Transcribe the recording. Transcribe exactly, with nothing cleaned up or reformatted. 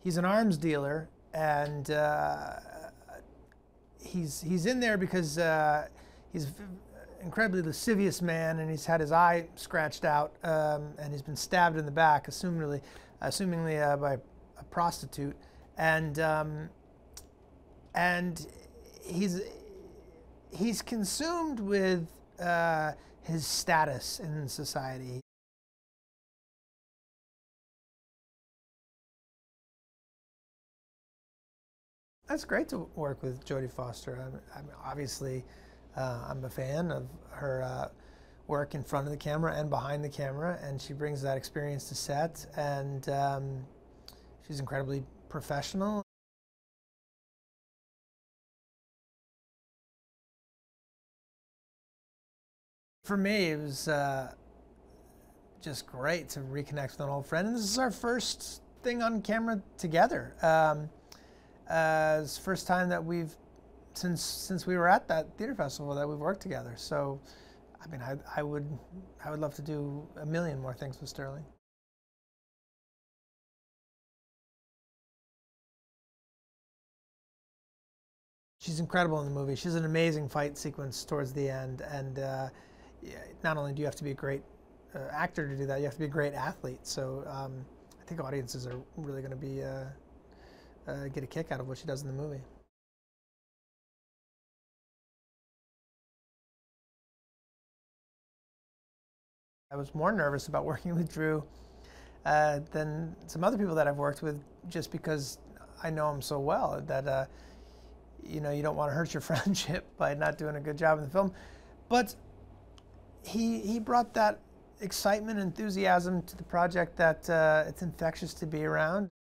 he's an arms dealer, and uh, he's he's in there because uh, he's an incredibly lascivious man, and he's had his eye scratched out, um, and he's been stabbed in the back, assumingly, assumingly uh, by a prostitute, and um, and he's he's consumed with uh, his status in society. That's great to work with Jodie Foster. I'm, I'm obviously, uh, I'm a fan of her uh, work in front of the camera and behind the camera, and she brings that experience to set, and um, she's incredibly professional. For me, it was uh, just great to reconnect with an old friend, and this is our first thing on camera together. Um, Uh, it's the first time that we've, since since we were at that theater festival, that we've worked together. So, I mean, I, I would I would love to do a million more things with Sterling. She's incredible in the movie. She's an amazing fight sequence towards the end, and uh, not only do you have to be a great uh, actor to do that, you have to be a great athlete. So, um, I think audiences are really going to be. Uh, Uh, get a kick out of what she does in the movie. I was more nervous about working with Drew uh, than some other people that I've worked with, just because I know him so well that uh, you know, you don't want to hurt your friendship by not doing a good job in the film. But he he brought that excitement and enthusiasm to the project that uh, it's infectious to be around.